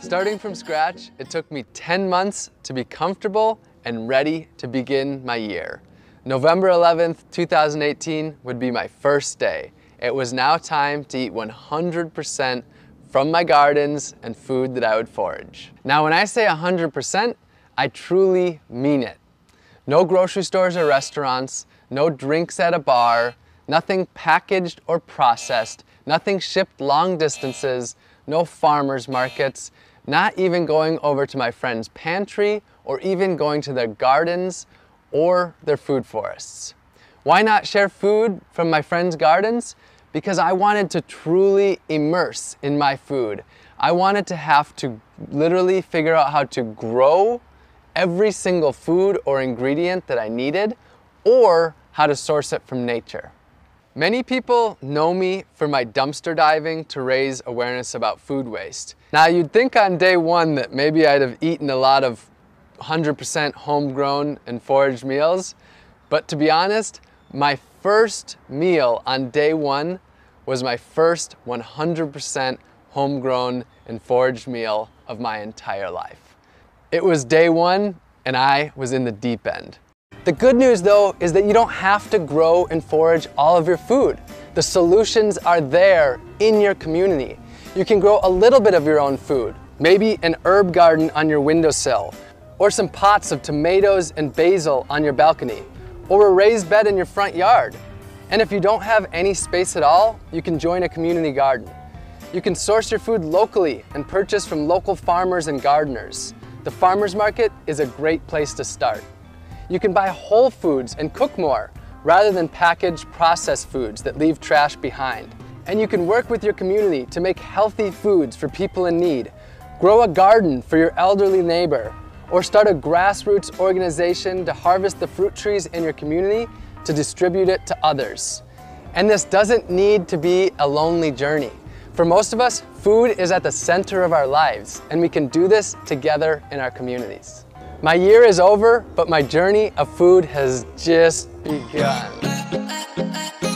Starting from scratch, it took me 10 months to be comfortable and ready to begin my year. November 11th, 2018 would be my first day. It was now time to eat 100% from my gardens and food that I would forage. Now when I say 100%, I truly mean it. No grocery stores or restaurants, no drinks at a bar, nothing packaged or processed, nothing shipped long distances, no farmers markets, not even going over to my friend's pantry or even going to their gardens or their food forests. Why not share food from my friend's gardens? Because I wanted to truly immerse in my food. I wanted to have to literally figure out how to grow every single food or ingredient that I needed, or how to source it from nature. Many people know me for my dumpster diving to raise awareness about food waste. Now you'd think on day one that maybe I'd have eaten a lot of 100% homegrown and foraged meals, but to be honest, my first meal on day one was my first 100% homegrown and foraged meal of my entire life. It was day one and I was in the deep end. The good news though is that you don't have to grow and forage all of your food. The solutions are there in your community. You can grow a little bit of your own food, maybe an herb garden on your windowsill, or some pots of tomatoes and basil on your balcony, or a raised bed in your front yard. And if you don't have any space at all, you can join a community garden. You can source your food locally and purchase from local farmers and gardeners. The farmers market is a great place to start. You can buy whole foods and cook more, rather than packaged, processed foods that leave trash behind. And you can work with your community to make healthy foods for people in need. Grow a garden for your elderly neighbor, or start a grassroots organization to harvest the fruit trees in your community to distribute it to others. And this doesn't need to be a lonely journey. For most of us, food is at the center of our lives, and we can do this together in our communities. My year is over, but my journey of food has just begun.